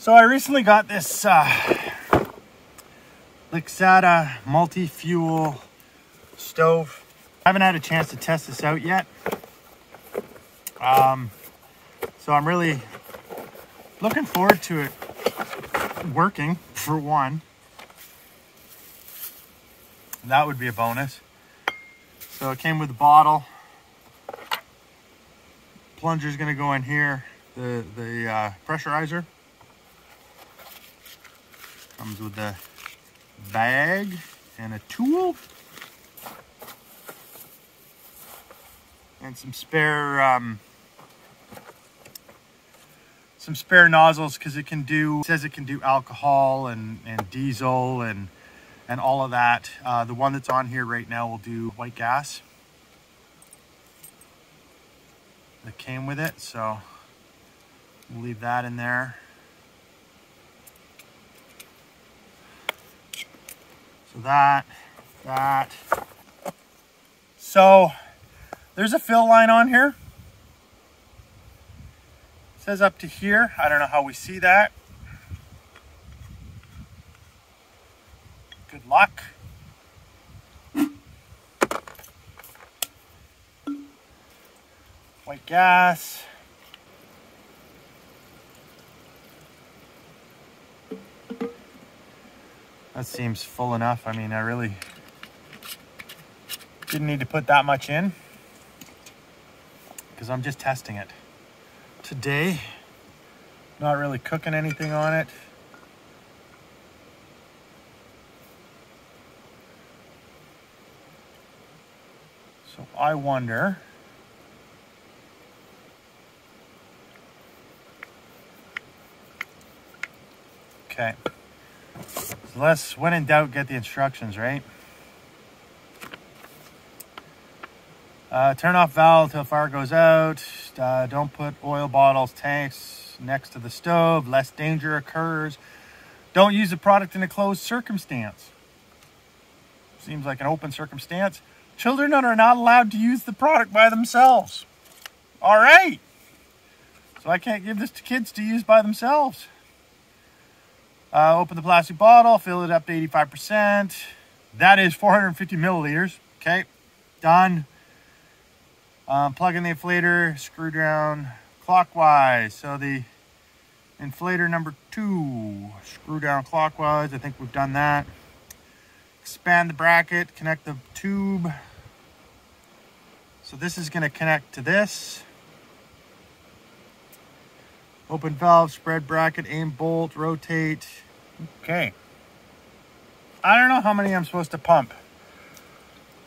So I recently got this Lixada multi-fuel stove. I haven't had a chance to test this out yet. So I'm really looking forward to it working, for one. That would be a bonus. So it came with a bottle. Plunger's gonna go in here, the pressurizer. Comes with the bag and a tool and some spare nozzles, because it says it can do alcohol and diesel and all of that. The one that's on here right now will do white gas that came with it, so we'll leave that in there. So that. So there's a fill line on here. It says up to here. I don't know how we see that. Good luck. White gas. That seems full enough. I mean, I really didn't need to put that much in because I'm just testing it today. Not really cooking anything on it. So I wonder, okay. Let's, when in doubt, get the instructions, right? Turn off valve till fire goes out. Don't put oil bottles, tanks next to the stove, lest danger occurs. Don't use the product in a closed circumstance. Seems like an open circumstance. Children are not allowed to use the product by themselves. All right. So I can't give this to kids to use by themselves. Open the plastic bottle, fill it up to 85%. That is 450 milliliters. Okay, done. Plug in the inflator, screw down clockwise. So the inflator number 2, screw down clockwise. I think we've done that. Expand the bracket, connect the tube. So this is going to connect to this. Open valve, spread bracket, aim bolt, rotate. Okay. I don't know how many I'm supposed to pump.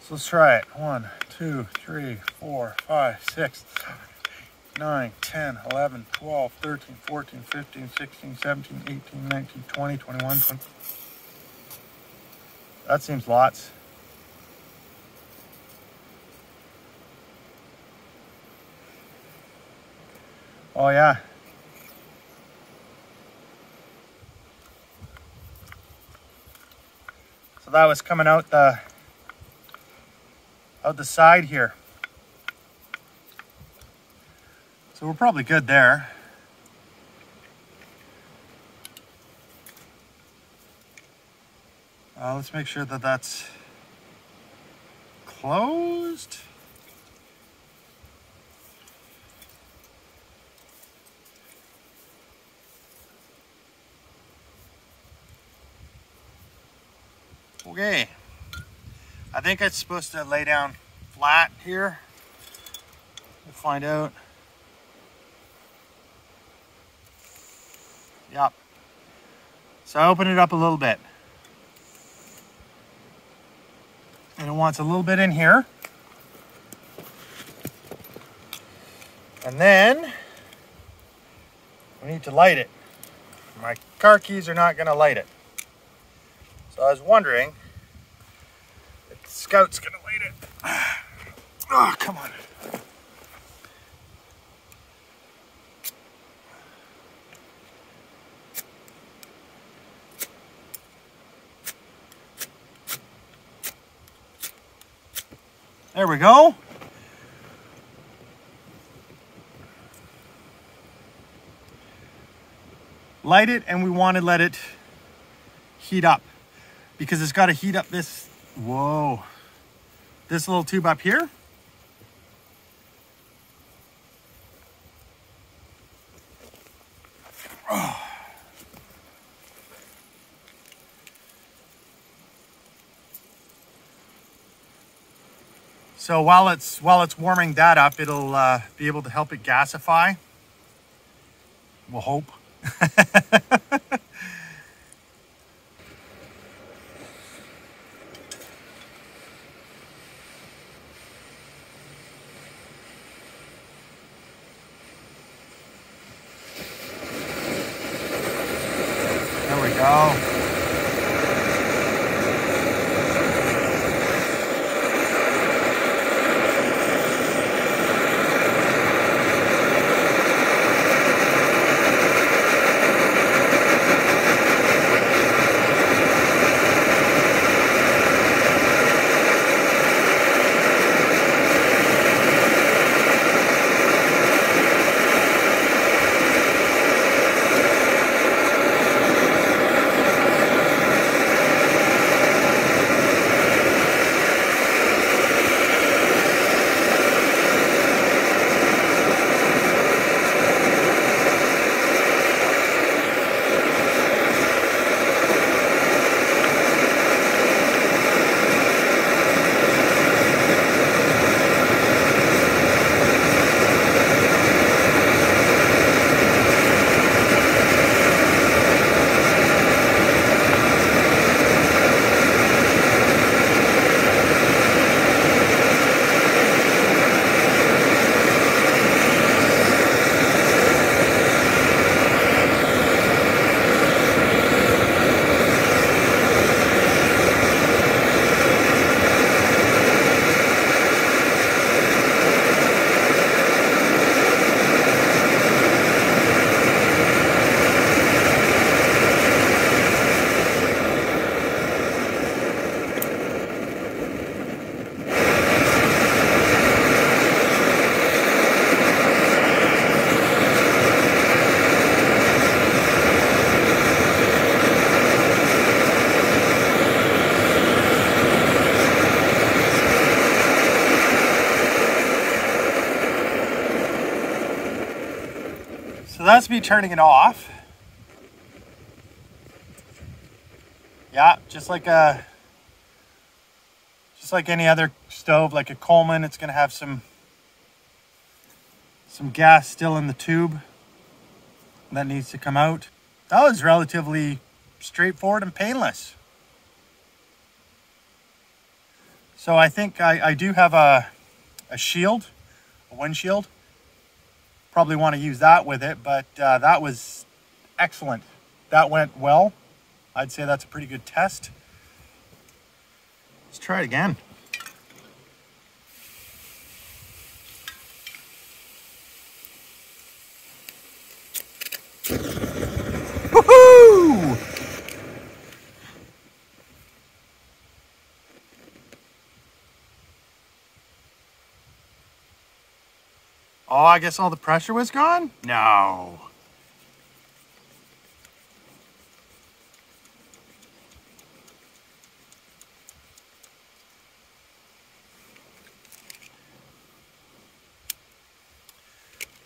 So let's try it. 1, 2, 3, 4, 5, 6, 7, 8, 9, 10, 11, 12, 13, 14, 15, 16, 17, 18, 19, 20, 21, 20. That seems lots. Oh yeah. That was coming out the side here, so we're probably good there. Let's make sure that that's closed. Okay, I think it's supposed to lay down flat here. We'll find out. Yep. So I open it up a little bit. And it wants a little bit in here. And then we need to light it. My car keys are not going to light it. So I was wondering if the Scout's gonna light it. Oh, come on. There we go. light it, and we want to let it heat up because it's got to heat up this, whoa, this little tube up here. Oh. So while it's warming that up, it'll be able to help it gasify. We'll hope. There we go. So that's me turning it off. Yeah, just like any other stove, like a Coleman, it's gonna have some gas still in the tube that needs to come out. That was relatively straightforward and painless. So I think I do have a shield, a windshield. Probably want to use that with it, but that was excellent. That went well. I'd say that's a pretty good test. Let's try it again. Woohoo! Oh, I guess all the pressure was gone? No.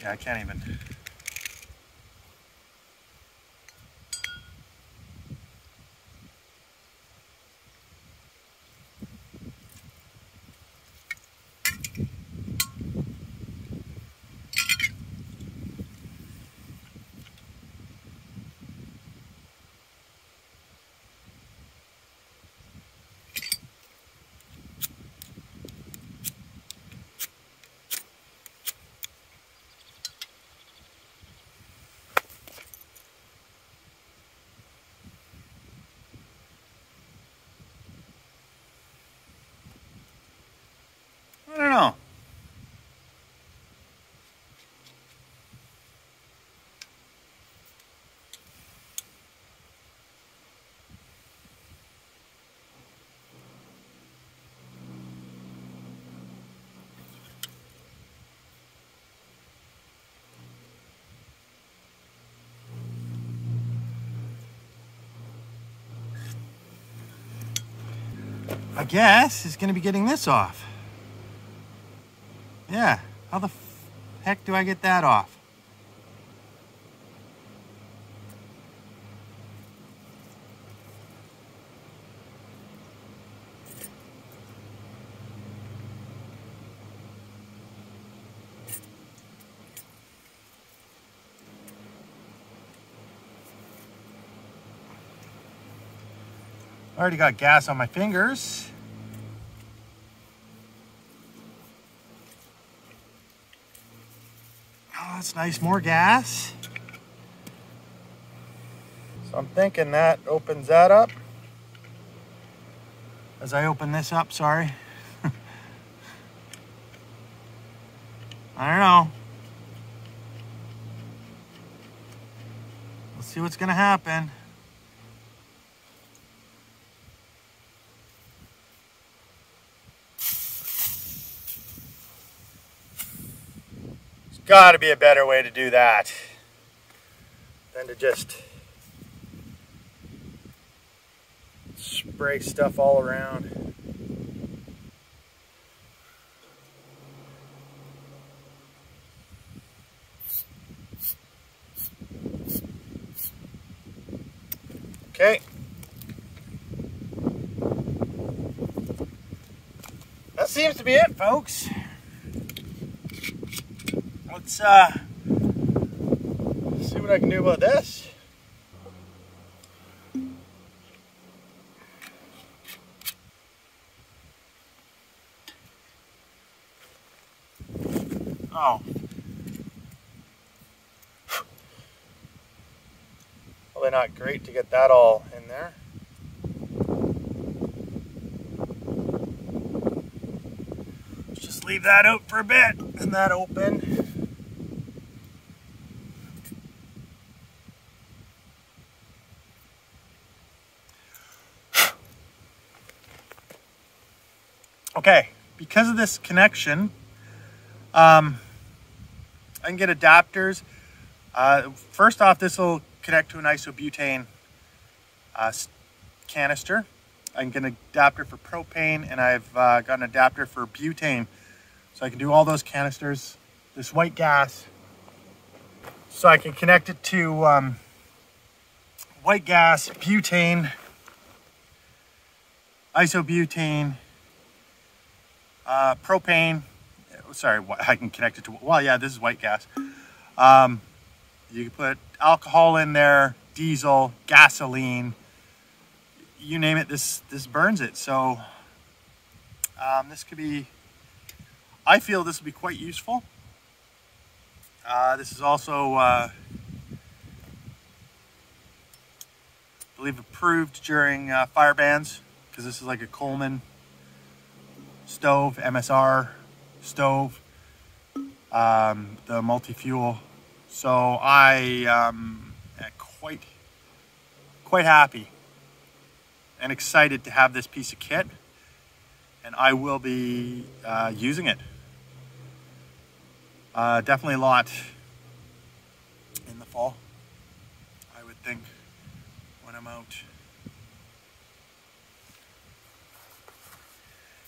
Yeah, I can't even. I guess, is going to be getting this off. Yeah, how the heck do I get that off? I already got gas on my fingers. Oh, that's nice, more gas. So I'm thinking that opens that up. As I open this up, sorry. I don't know. Let's see what's gonna happen. Gotta be a better way to do that than to just spray stuff all around. Okay. That seems to be it, folks. Let's see what I can do about this. Oh. Well, they're not great to get that all in there. Let's just leave that out for a bit and that open. Okay, because of this connection, I can get adapters. First off, this will connect to an isobutane canister. I can get an adapter for propane, and I've got an adapter for butane. So I can do all those canisters, this white gas. So I can connect it to white gas, butane, isobutane, propane, sorry, I can connect it to, well, yeah, this is white gas. You can put alcohol in there, diesel, gasoline, you name it, this burns it. So this could be, I feel this would be quite useful. This is also, I believe, approved during fire bans, because this is like a Coleman stove, MSR stove, the multi-fuel. So I am quite happy and excited to have this piece of kit, and I will be using it. Definitely a lot in the fall, I would think, when I'm out.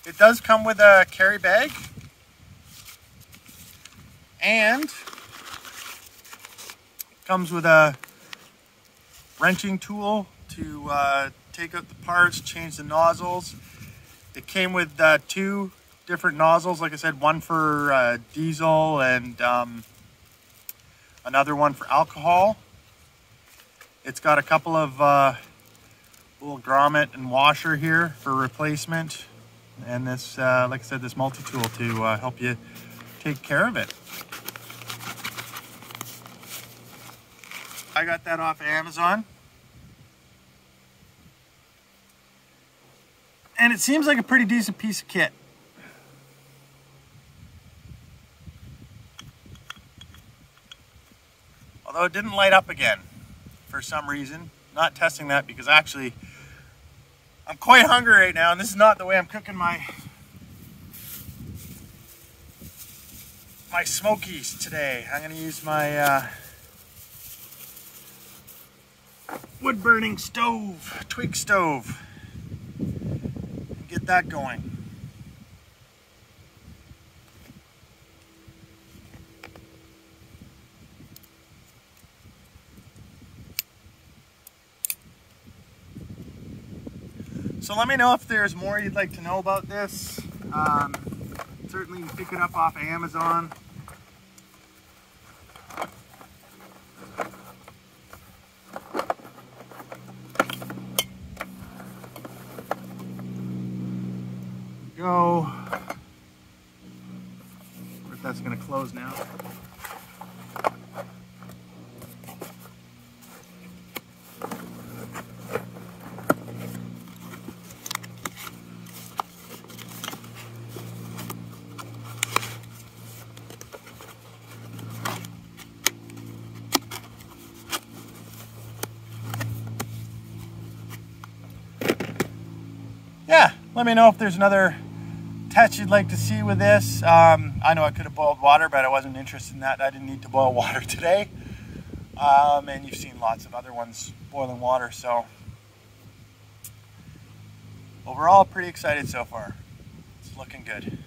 It does come with a carry bag, and it comes with a wrenching tool to take out the parts, change the nozzles. It came with two different nozzles, like I said, one for diesel and another one for alcohol. It's got a couple of little grommet and washer here for replacement. And this, like I said, this multi-tool to help you take care of it. I got that off of Amazon. And it seems like a pretty decent piece of kit. Although it didn't light up again for some reason. Not testing that because actually I'm quite hungry right now, and this is not the way I'm cooking my smokies today. I'm gonna use my wood burning stove, twig stove, and get that going. So let me know if there's more you'd like to know about this. Certainly you can pick it up off of Amazon. Go. I wonder if that's going to close now. Yeah, let me know if there's another test you'd like to see with this. I know I could have boiled water, but I wasn't interested in that. I didn't need to boil water today. And you've seen lots of other ones boiling water, so overall pretty excited so far. It's looking good.